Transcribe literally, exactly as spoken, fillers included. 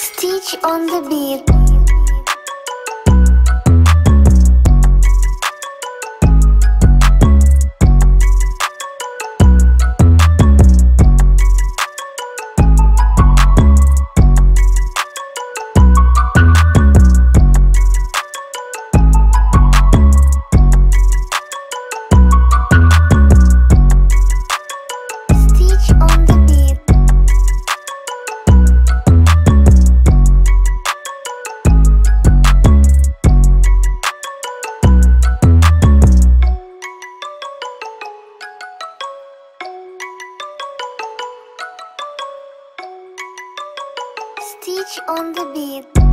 Stitch on the beat. Stitch on the beat.